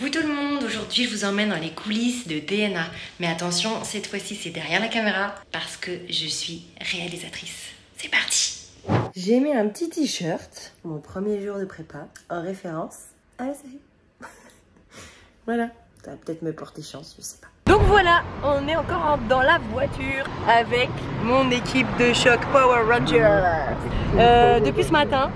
Coucou tout le monde, aujourd'hui je vous emmène dans les coulisses de DNA. Mais attention, cette fois-ci c'est derrière la caméra parce que je suis réalisatrice. C'est parti! J'ai mis un petit t-shirt, mon premier jour de prépa, en référence à la série. Voilà, ça va peut-être me porter chance, je sais pas. Donc voilà, on est encore dans la voiture avec mon équipe de choc Power Rangers. Depuis ce matin,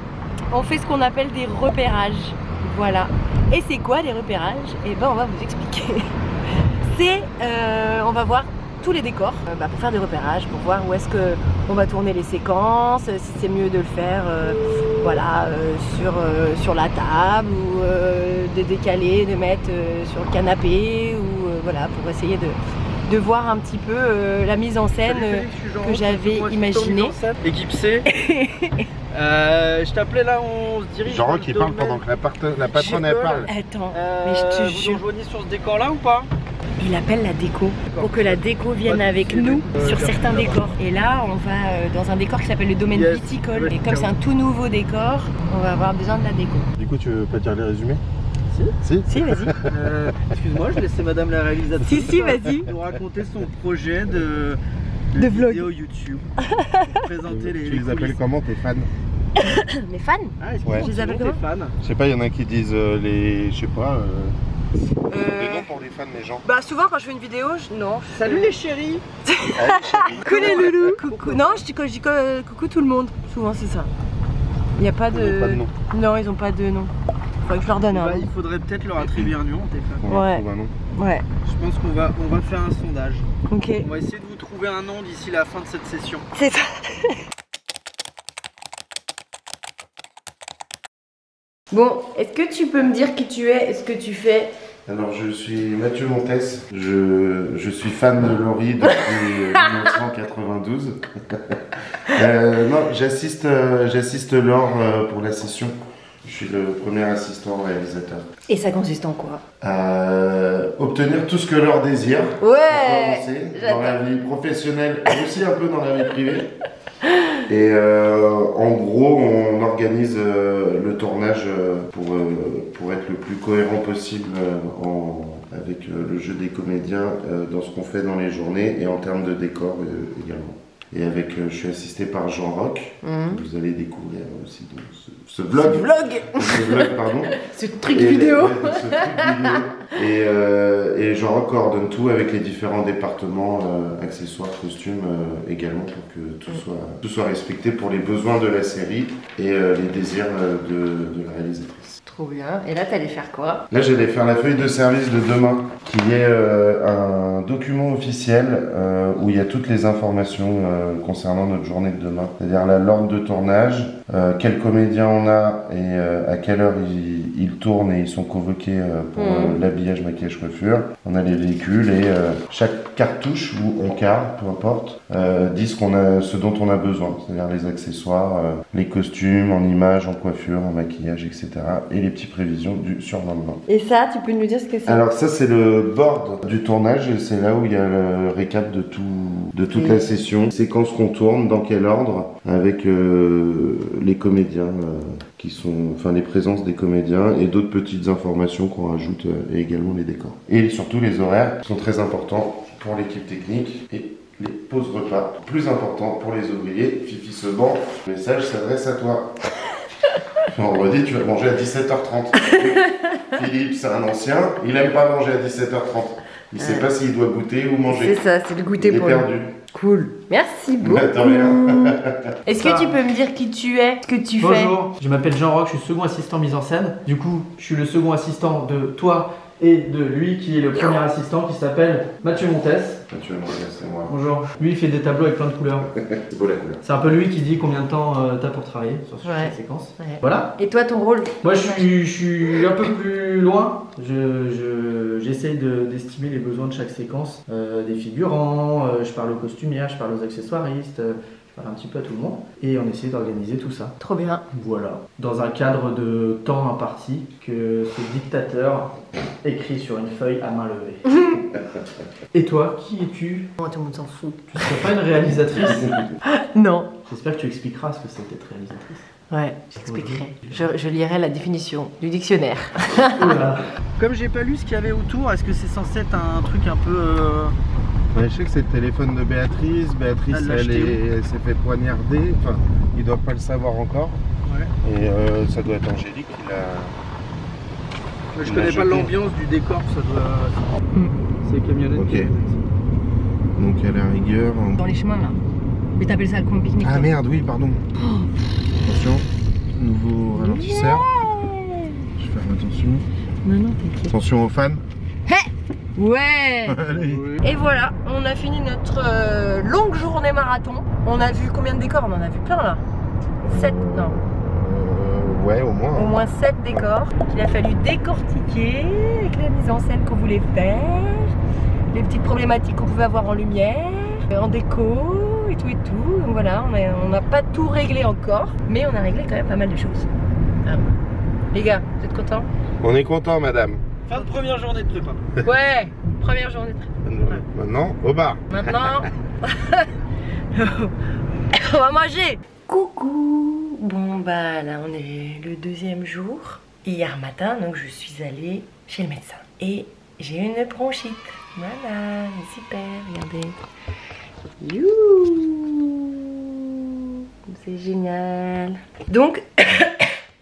on fait ce qu'on appelle des repérages. Voilà. Et c'est quoi les repérages? Eh ben on va vous expliquer. C'est, on va voir tous les décors pour faire des repérages, pour voir où est-ce qu'on va tourner les séquences, si c'est mieux de le faire voilà, sur la table ou de décaler, de mettre sur le canapé ou voilà, pour essayer de voir un petit peu la mise en scène que j'avais imaginée. Équipe C. Je t'appelais là, on se dirige. Jean-Roch qui parle pendant que la patronne elle parle. Attends, mais je te jure. Vous rejoignez sur ce décor là ou pas? Il appelle la déco pour que la déco vienne avec nous sur certains décors. Et là, on va dans un décor qui s'appelle le domaine viticole. Et comme c'est un tout nouveau décor, on va avoir besoin de la déco. Du coup, tu veux pas dire les résumés? Si, vas-y. Excuse-moi, je laissais madame la réalisatrice. Si, vas-y. Nous raconter son projet de vlog YouTube. Présenter les. Tu les appelles comment tes fans? Mes fans? Ah, ouais. Je les appelle comment? Je sais pas, il y en a qui disent les. Je sais pas. Des noms pour les fans, les gens. Bah, souvent quand je fais une vidéo, salut les chéris. Coucou les loulous. Coucou. Non, je dis coucou tout le monde. Souvent, c'est ça. Il n'y a pas de. Non, ils n'ont pas de nom. Faudrait que je leur donne un. Il faudrait peut-être leur attribuer un nom, Stéphane. Ouais. Je pense qu'on va faire un sondage. Ok. On va essayer de vous trouver un nom d'ici la fin de cette session. C'est ça. Bon, est-ce que tu peux me dire qui tu es et ce que tu fais? Alors, je suis Mathieu Montes. Je suis fan de Lorie depuis 1992. Non, j'assiste Laure pour la session. Je suis le premier assistant réalisateur. Et ça consiste en quoi? Obtenir tout ce que Laure désire. Ouais. Dans la vie professionnelle et aussi un peu dans la vie privée. Et en gros, on organise le tournage pour être le plus cohérent possible avec le jeu des comédiens dans ce qu'on fait dans les journées et en termes de décor également. Et avec, je suis assisté par Jean-Roch, vous allez découvrir aussi donc, ce vlog, pardon. ce truc vidéo. Et Jean-Roch coordonne tout avec les différents départements, accessoires, costumes également, pour que tout soit respecté pour les besoins de la série et les désirs de la réalisatrice. Trop bien. Et là, t'allais faire quoi? Là, j'allais faire la feuille de service de demain, qui est un document officiel où il y a toutes les informations concernant notre journée de demain, c'est-à-dire la lorne de tournage, quel comédien on a et à quelle heure ils tournent et ils sont convoqués pour l'habillage, maquillage, coiffure. On a les véhicules et chaque cartouche ou encart, peu importe, dit ce dont on a besoin, c'est-à-dire les accessoires, les costumes, en images, en coiffure, en maquillage, etc. et les petites prévisions du surlendemain. Et ça, tu peux nous dire ce que c'est? Alors ça, c'est le board du tournage et c'est là où il y a le récap de toute la session. Séquence qu'on tourne, dans quel ordre, avec les comédiens, les présences des comédiens et d'autres petites informations qu'on rajoute, et également les décors. Et surtout les horaires sont très importants pour l'équipe technique et les pauses repas, plus important pour les ouvriers. Fifi Seban, le message s'adresse à toi. Vendredi, tu vas manger à 17h30. Philippe, c'est un ancien, il aime pas manger à 17h30. Il sait pas s'il doit goûter ou manger. C'est ça, c'est le goûter pour lui. Cool. Merci beaucoup. Est-ce que tu peux me dire qui tu es, ce que tu fais? Bonjour, je m'appelle Jean-Roch, je suis second assistant mise en scène. Du coup, je suis le second assistant de toi et de lui qui est le premier assistant qui s'appelle Mathieu Montes. Mathieu Montes, c'est moi. Bonjour. Lui, il fait des tableaux avec plein de couleurs. C'est beau la couleur. C'est un peu lui qui dit combien de temps t'as pour travailler sur cette séquence. Ouais. Voilà. Et toi, ton rôle? Moi, je suis un peu plus loin. J'essaye d'estimer les besoins de chaque séquence, des figurants, je parle aux costumières, je parle aux accessoiristes, je parle un petit peu à tout le monde. Et on essaie d'organiser tout ça. Trop bien. Voilà. Dans un cadre de temps imparti que ce dictateur écrit sur une feuille à main levée. Et toi, qui es-tu? Oh, tout le monde s'en fout. Tu ne serais pas une réalisatrice? Non. J'espère que tu expliqueras ce que c'est d'être réalisatrice. Ouais, j'expliquerai. Je lirai la définition du dictionnaire. Comme j'ai pas lu ce qu'il y avait autour, est-ce que c'est censé être un truc un peu... Ouais, je sais que c'est le téléphone de Béatrice. Béatrice, elle s'est fait poignarder. Enfin, ils doivent pas le savoir encore. Ouais. Et ça doit être Angélique qui l'a... Je connais pas l'ambiance du décor, ça doit... C'est les camionnettes. Ok. Donc à la rigueur... On... Dans les chemins, là. Mais t'appelles ça le combi. Ah merde, oui, pardon. Attention, nouveau ralentisseur. Yeah, je vais faire attention. Non, non, t'inquiète. Attention aux fans. Hey, ouais. Allez. Et voilà, on a fini notre longue journée marathon. On a vu combien de décors? On en a vu plein là. 7, non. Ouais, au moins. Au moins 7 décors qu'il a fallu décortiquer avec la mise en scène qu'on voulait faire, les petites problématiques qu'on pouvait avoir en lumière, en déco. Et tout et tout, donc voilà, on n'a pas tout réglé encore, mais on a réglé quand même pas mal de choses. Alors, les gars, vous êtes contents? On est contents, madame. Fin de première journée de prépa. Ouais, première journée de prépa. Maintenant, au bar. Maintenant, on va manger. Coucou. Bon bah là, on est le deuxième jour. Hier matin, donc je suis allée chez le médecin et j'ai eu une bronchite. Voilà, super, regardez. Youhou, c'est génial. Donc,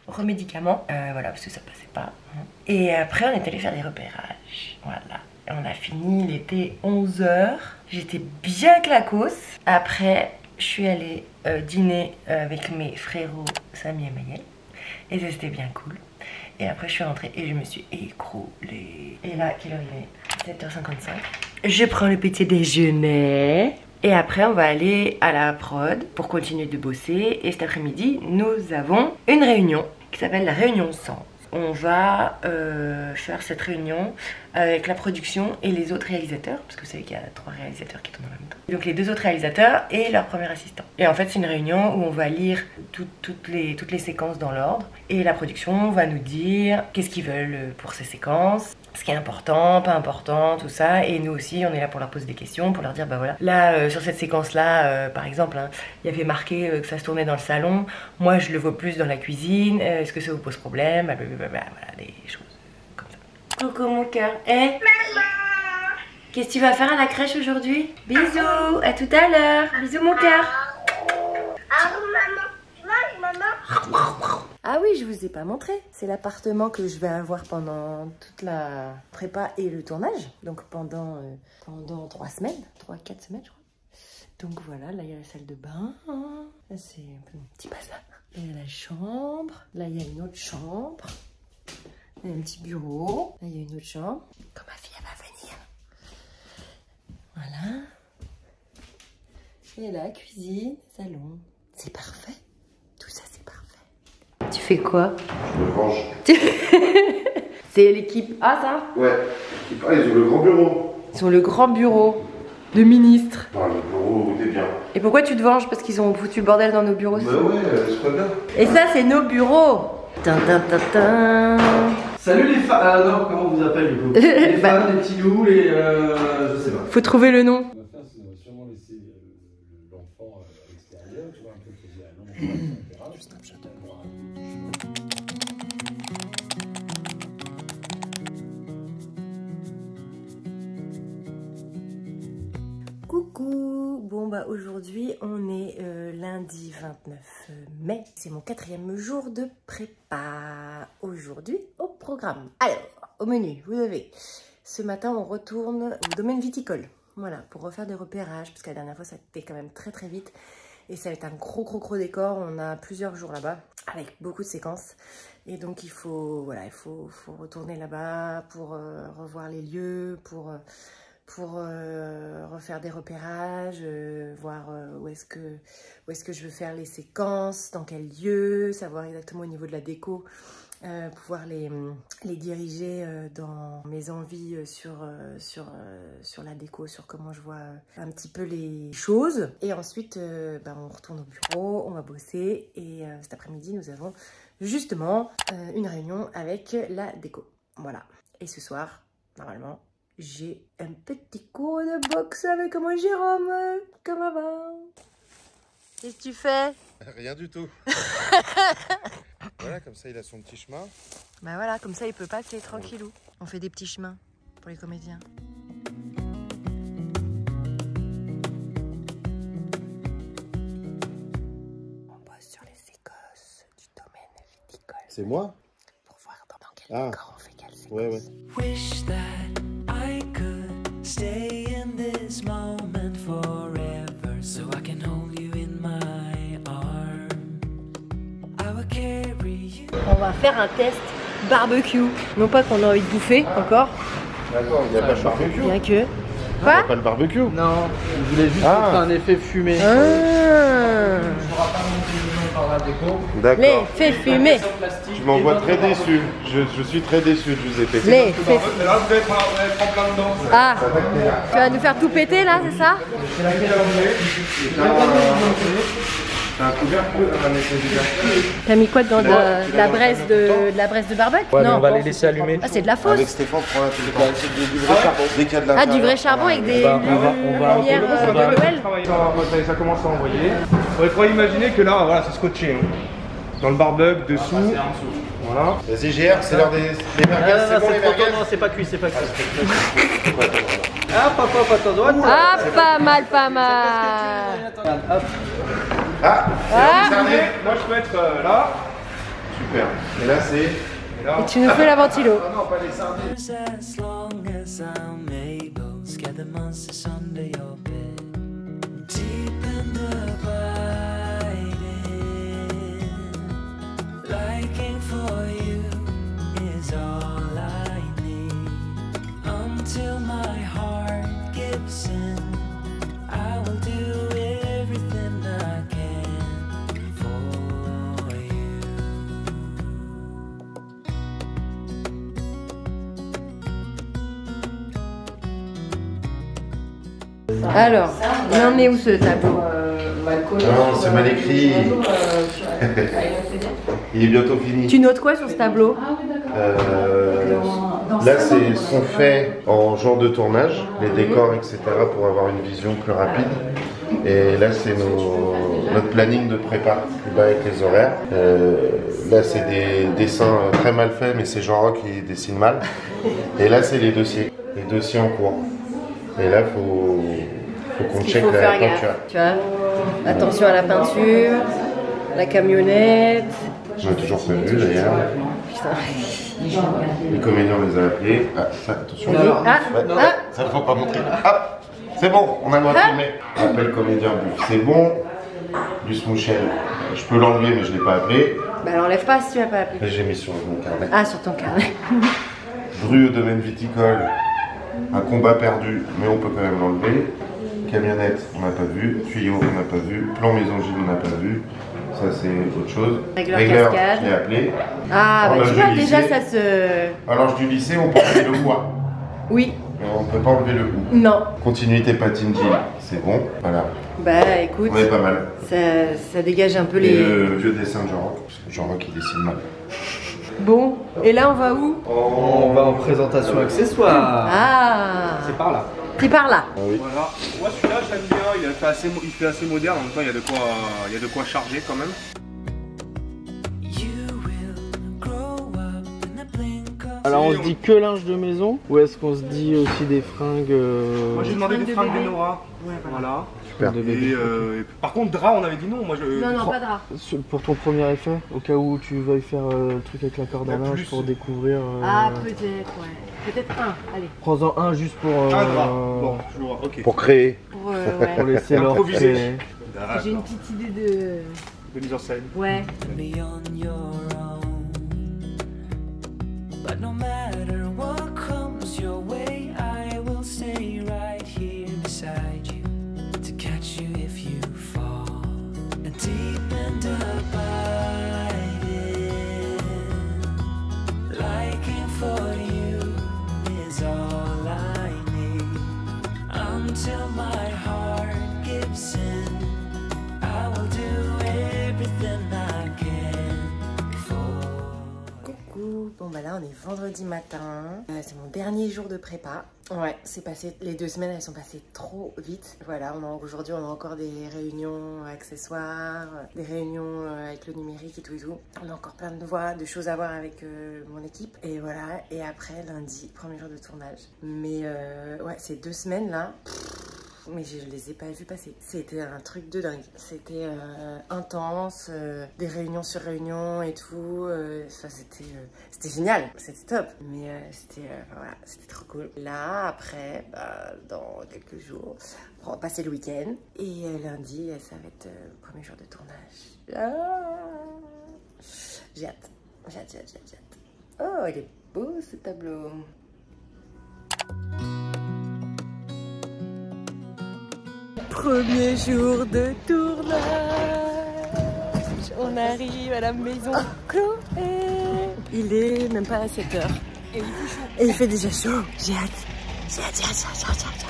remédicaments, voilà, parce que ça passait pas. Hein. Et après, on est allé faire des repérages. Voilà, on a fini, il était 11 h. J'étais bien claquos. Après, je suis allée dîner avec mes frérots Samy et Maïel. Et ça, c'était bien cool. Et après, je suis rentrée et je me suis écroulée. Et là, quelle heure il est? 7 h 55. Je prends le petit déjeuner. Et après, on va aller à la prod pour continuer de bosser. Et cet après-midi, nous avons une réunion qui s'appelle la réunion Sens. On va faire cette réunion avec la production et les autres réalisateurs, parce que vous savez qu'il y a 3 réalisateurs qui tournent en même temps. Donc les 2 autres réalisateurs et leur premier assistant. Et en fait, c'est une réunion où on va lire toutes les séquences dans l'ordre. Et la production va nous dire qu'est-ce qu'ils veulent pour ces séquences, ce qui est important, pas important, tout ça. Et nous aussi, on est là pour leur poser des questions, pour leur dire, bah voilà, là, sur cette séquence-là, par exemple, hein, il y avait marqué que ça se tournait dans le salon. Moi, je le vois plus dans la cuisine. Est-ce que ça vous pose problème? Blablabla, voilà, des choses comme ça. Coucou mon cœur. Eh, hey, maman, qu'est-ce que tu vas faire à la crèche aujourd'hui? Bisous, à tout à l'heure. Bisous mon cœur. Ah oui, je vous ai pas montré. C'est l'appartement que je vais avoir pendant toute la prépa et le tournage. Donc pendant 3 semaines, 3-4 semaines je crois. Donc voilà, là il y a la salle de bain. Là c'est un peu mon petit bazar. Là il y a la chambre. Là il y a une autre chambre. Là il y a un petit bureau. Là il y a une autre chambre. Quand ma fille elle va venir. Voilà. Et là, cuisine, salon. C'est parfait. Tout ça c'est parfait. Tu fais quoi? Je me venge. C'est l'équipe A, ça? Ouais. L'équipe A, ils ont le grand bureau. Ils ont le grand bureau de ministre. Ah, le bureau, t'es bien. Et pourquoi tu te venges? Parce qu'ils ont foutu le bordel dans nos bureaux. Bah ouais, c'est pas bien. Et ça, c'est nos bureaux. Tintintintin. Salut les fans. Ah non, comment on vous appelle du coup? Les fans, les petits loups, les... je sais pas. Faut trouver le nom. Ma femme, on va sûrement laisser l'enfant à l'extérieur, tu vois, un peu plus à l'ombre. Coucou. Bon bah aujourd'hui on est lundi 29 mai, c'est mon 4e jour de prépa. Aujourd'hui au programme. Alors au menu vous avez, ce matin on retourne au domaine viticole. Voilà pour refaire des repérages parce que la dernière fois ça a été quand même très vite. Et ça va être un gros décor, on a plusieurs jours là-bas, avec beaucoup de séquences. Et donc il faut, voilà, il faut retourner là-bas pour revoir les lieux, pour refaire des repérages, voir où est-ce que je veux faire les séquences, dans quel lieu, savoir exactement au niveau de la déco, pouvoir les diriger dans mes envies sur la déco, sur comment je vois un petit peu les choses. Et ensuite, bah, on retourne au bureau, on va bosser. Et cet après-midi, nous avons justement une réunion avec la déco. Voilà. Et ce soir, normalement, J'ai un petit coup de boxe avec moi, Jérôme, comme avant. Qu'est-ce que tu fais? Rien du tout. Voilà, comme ça, il a son petit chemin. Bah voilà, comme ça, il peut passer tranquillou. On fait des petits chemins pour les comédiens. On bosse sur les écosses du domaine viticole. C'est moi? Pour voir dans quel décor on fait quelles écosses. Ouais, ouais. Wish that I could stay in this moment forever, so I can hold you in my arms. I will carry you. On va faire un test barbecue. Non pas qu'on a envie de bouffer encore. D'accord, il n'y a pas de barbecue. Bien que. Quoi? Il n'y a pas le barbecue. Non, je voulais juste faire un effet fumé. D'accord. L'effet fumé. Je m'en vois très déçu. Je suis très déçu, Giuseppe. L'effet fumé. Là, vous allez être en plein dedans. Ah, tu vas nous faire tout péter là, c'est ça? C'est la gueule à T'as mis quoi dedans? De la braise de barbecue? Ouais, non, on va les laisser allumer. Ah, c'est de la fausse. Avec Stéphane, du vrai charbon. Dès qu'il y a de la du vrai charbon avec des lumières nouvelles. Ça commence à envoyer. On pourrait imaginer que là, voilà, c'est scotché. Dans le barbecue, dessous. Voilà. Vas-y, GR, c'est l'heure des merguez. C'est bon, les merguez. Non, c'est pas cuit, c'est pas cuit. Ah, pas mal, pas mal. Hop. Ah moi je peux être là. Super. Et là c'est... Et tu nous fais la ventilo. Ah non, pas les sardines. Alors, il en est où ce tableau? Non, c'est mal écrit. Il est bientôt fini. Tu notes quoi sur ce tableau? Là, c'est sont faits en genre de tournage, les décors, etc. pour avoir une vision plus rapide. Et là, c'est notre planning de prépa plus bas avec les horaires. Là, c'est des dessins très mal faits, mais c'est Jean-Roch qui dessine mal. Et là, c'est les dossiers en cours. Et là, faut qu'on check la peinture. Tu vois, attention à la peinture, la camionnette. J'en ai toujours pas vu d'ailleurs. Putain. Les comédiens les a appelés. Ah, ça, attention. Ça ne faut pas montrer. Ah, c'est bon, on a le droit de filmer. Appel comédien Buff, c'est bon. Lusse Mouchel, je peux l'enlever, mais je ne l'ai pas appelé. Bah, l'enlève pas si tu ne l'as pas appelé. J'ai mis sur mon carnet. Ah, sur ton carnet. Bru au domaine viticole. Un combat perdu, mais on peut quand même l'enlever. Camionnette, on n'a pas vu. Tuyau, on n'a pas vu. Plan maison gym, on n'a pas vu. Ça, c'est autre chose. Régleur, je l'ai appelé. Ah, bah tu vois, déjà, ça se... À l'ange du lycée, on peut enlever le bois. Oui. Mais on ne peut pas enlever le bout. Non. Continuité patine gym, c'est bon. Voilà. Bah, écoute. On est pas mal. Ça dégage un peu les... Et le vieux dessin de Jean-Roch. Jean-Roch, il dessine mal. Bon, et là on va où? On va en présentation accessoire. Ah, c'est par là. C'est par là. Oui. Voilà. Moi celui-là je l'aime bien, il fait assez moderne, en même temps il y a de quoi charger quand même. Alors on se dit que linge de maison ou est-ce qu'on se dit aussi des fringues Moi j'ai demandé des fringues de Nora. Ouais, voilà. Super. Et par contre drap on avait dit non. Moi, non, pas drap. Pour ton premier effet, au cas où tu veuilles faire le truc avec la corde à linge pour découvrir... Ah peut-être, ouais. Peut-être un, allez. Prends-en un juste pour... Un drap, bon, je vois, ok. Pour créer. Pour, ouais. Pour laisser leur créer. J'ai une petite idée de mise en scène. Ouais. But no matter what comes your way, I will stay right here beside you to catch you if you fall. And deep and abiding, liking for you is all I need. Until my heart gives in, I will do everything I can for. Coucou. Bon bah là on est vendredi matin, c'est mon dernier jour de prépa. Ouais, c'est passé, les 2 semaines elles sont passées trop vite. Voilà, aujourd'hui on a encore des réunions accessoires, des réunions avec le numérique et tout. On a encore plein de devoirs, de choses à voir avec mon équipe. Et voilà, et après lundi, premier jour de tournage. Mais ouais, ces 2 semaines là... mais je les ai pas vus passer. C'était un truc de dingue. C'était intense, des réunions sur réunions et tout. C'était génial, c'était top. Mais voilà, c'était trop cool. Là, après, bah, dans quelques jours, on va passer le week-end. Et lundi, ça va être le premier jour de tournage. Ah, j'ai hâte, j'ai hâte, j'ai hâte, j'ai hâte. Oh, il est beau ce tableau. Premier jour de tournage, on arrive à la maison Chloé. Il est même pas à 7h et il fait déjà chaud. J'ai hâte, j'ai hâte, j'ai hâte, j'ai hâte, j'ai hâte.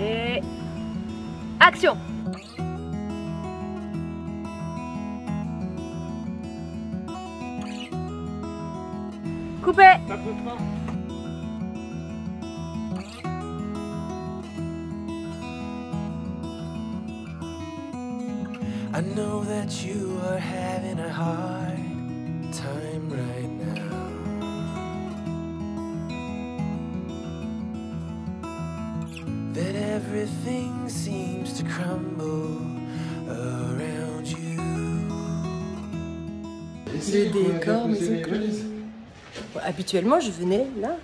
Et... action! Coupé! I know that you are having a hard time right now. That everything seems to crumble around you. Le décor, mais c'est cool. Habituellement, je venais là,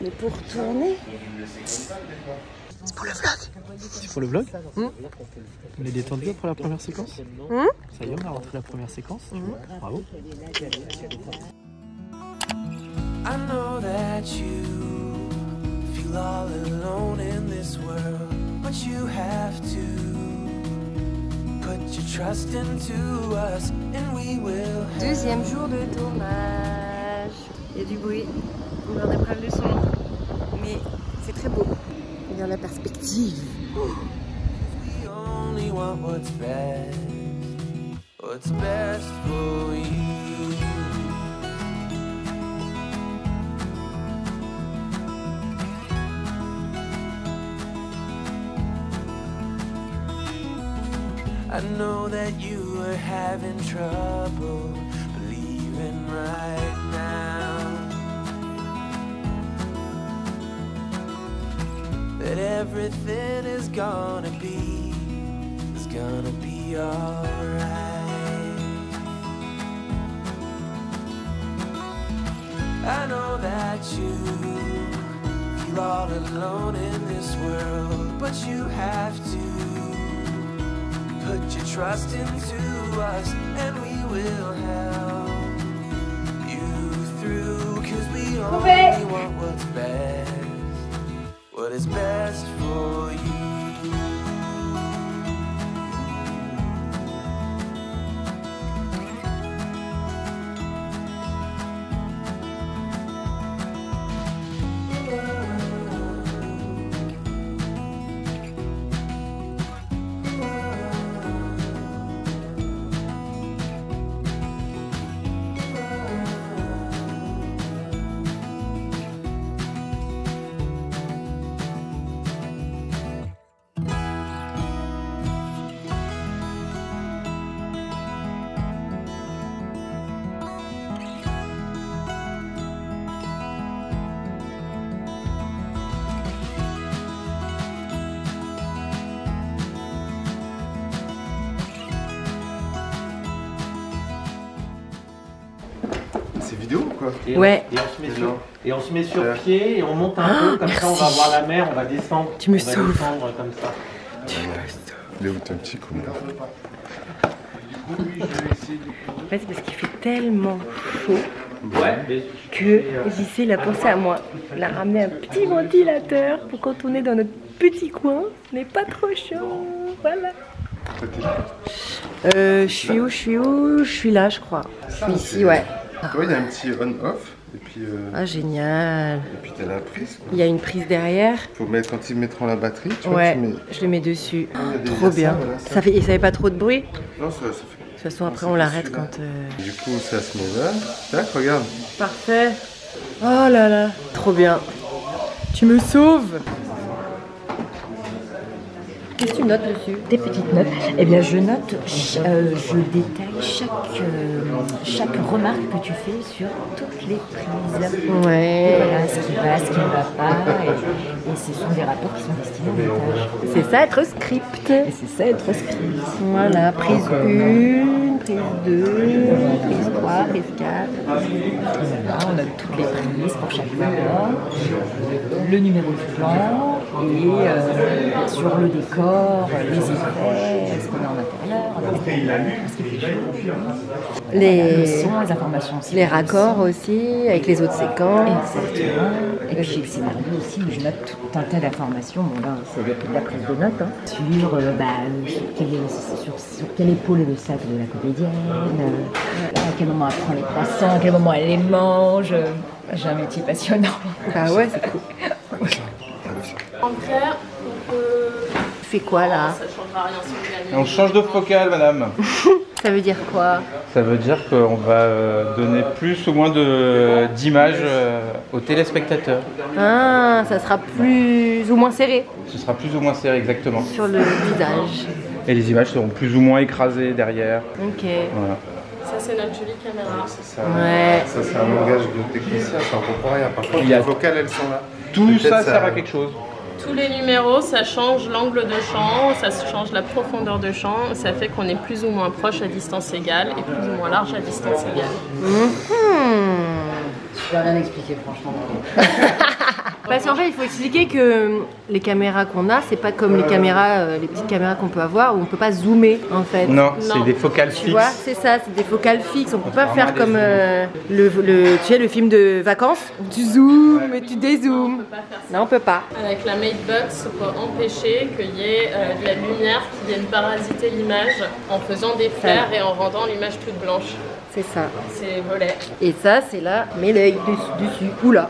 mais pour tourner. C'est pour le vlog. C'est pour le vlog. On est détendu pour la première séquence. Ça y est, on a rentré la première séquence. Bravo. I know that you all alone in this world, but you have to put your trust into us and we will help. Deuxième jour de tournage. Il y a du bruit, on a des problèmes de son, mais c'est très beau. Il y a la perspective. We only want what's best for you. I know that you are having trouble believing right now that everything is gonna be alright. I know that you feel all alone in this world, but you have to put your trust into us and we will help you through, cause we only want what is best for you. quoi. Et ouais. Et on se met sur pied et on monte un peu, comme ça on va voir la mer, on va descendre. Tu me sauves. On va descendre comme ça. Tu me sauves. Il est où ton petit coup? En fait, c'est parce qu'il fait tellement chaud que Jissé a pensé à moi. Il a ramené un petit ventilateur pour quand on est dans notre petit coin, ce n'est pas trop chaud. Voilà. Je suis où? Je suis là, je crois. Je suis ici, ouais. Il y a un petit on-off. Ah, génial. Et puis t'as la prise. Il y a une prise derrière. Faut mettre, quand ils mettront la batterie, tu vois, tu mets... je les mets dessus. Trop bien. Voilà, ça fait... Et ça fait pas trop de bruit? Non, ça fait... De toute façon, après, on l'arrête quand... Du coup, ça se met là. Tac, regarde. Parfait. Oh là là. Trop bien. Tu me sauves. Qu'est-ce que tu notes dessus? Des petites notes. Eh bien, je note, je détaille chaque remarque que tu fais sur toutes les prises. Ouais. Voilà, ce qui ne va pas. Et ce sont des rapports qui sont destinés au montage. C'est ça, être script. Et c'est ça, être script. Voilà, prise 1, prise 2, prise 3, prise 4. Voilà, on note toutes les prises pour chaque rapport. Le numéro de plan. Et sur le décor. Les effets, ce qu'on a en intérieur, les sons, les informations aussi. Les raccords aussi, avec les autres séquences. Exactement. Et puis le scénario aussi, où je note tout un tas d'informations. Bon là, c'est la prise de notes. Hein. Sur, sur quelle épaule le sac de la comédienne, à quel moment elle prend les croissants, à quel moment elle les mange. J'ai un métier passionnant. Ah ouais, c'est cool. En clair, on peut... quoi là? Ça changera rien si on gagne. On change de focale, madame. Ça veut dire quoi? Ça veut dire qu'on va donner plus ou moins d'images aux téléspectateurs. Ah, ça sera plus ou moins serré. Ce sera plus ou moins serré, exactement. Sur le visage. Et les images seront plus ou moins écrasées derrière. Ok. Voilà. Ça, c'est notre jolie caméra. Ça, ouais. Ça, c'est un langage de technicien, ça comprend rien. Par contre, les focales, elles sont là. Tout ça sert à quelque chose. Tous les numéros, ça change l'angle de champ, ça change la profondeur de champ, ça fait qu'on est plus ou moins proche à distance égale et plus ou moins large à distance égale. Je vais rien expliquer, franchement. Parce qu'en fait, il faut expliquer que les caméras qu'on a, c'est pas comme les caméras, les petites caméras qu'on peut avoir où on peut pas zoomer en fait. Non, c'est des focales fixes. Tu vois, c'est ça, c'est des focales fixes. On peut pas faire comme tu sais, le film de vacances. Tu zoomes et tu dézoomes. Non, on peut pas. Avec la Matebox, on peut empêcher qu'il y ait de la lumière qui vienne parasiter l'image en faisant des flares et en rendant l'image toute blanche. C'est ça. C'est volet. Et ça, c'est là, mais l'œil dessus. Ou là.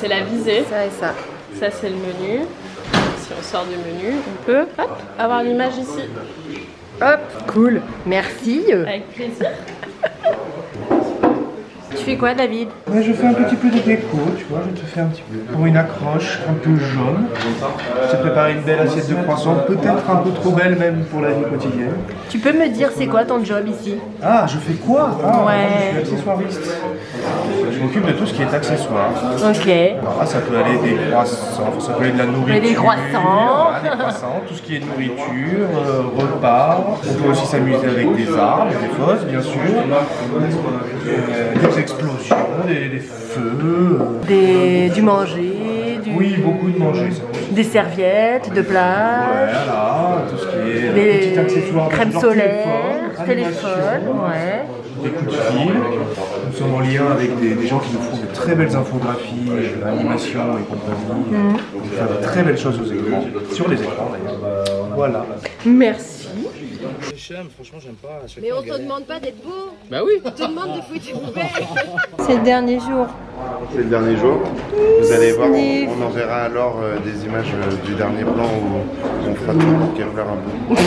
C'est la visée. Ça et ça. Ça, c'est le menu. Si on sort du menu, on peut avoir l'image ici. Hop, cool. Merci. Avec plaisir. Tu fais quoi, David? Ouais, je fais un petit peu de déco, tu vois, je te fais un petit peu. Pour une accroche un peu jaune, je te prépare une belle assiette de croissant, peut-être un peu trop belle même pour la vie quotidienne. Tu peux me dire c'est quoi ton job ici? Ah, je fais quoi? Je suis accessoiriste. Je m'occupe de tout ce qui est accessoire. Ok. Ah, ça peut aller des croissants, ça peut aller de la nourriture. Des croissants. Ah, des croissants, tout ce qui est nourriture, repas. On peut aussi s'amuser avec des arbres, des fosses, bien sûr. Des explosions, des feux... Du manger... Oui, beaucoup de manger. Des serviettes, de plage... Voilà, tout ce qui est... Des petits accessoires... Crème solaire, téléphone... Des coups de fil. Nous sommes en lien avec des gens qui nous font de très belles infographies, animations et compagnie. Ils font de très belles choses aux écrans. Sur les écrans d'ailleurs. Voilà. Merci. Franchement, j'aime pas. Mais on te demande pas d'être beau. Bah oui. On te demande de foutre une poubelle. C'est le dernier jour. C'est le dernier jour. Vous allez voir, on enverra alors des images du dernier plan où on fera tout pour qu'elle pleure un peu.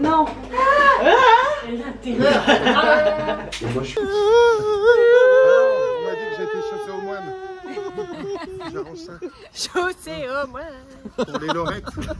Non. Et moi je suis... on m'a dit que j'étais chaussée au moine. J'arrange ça. Chaussée au moine. Pour les lorettes.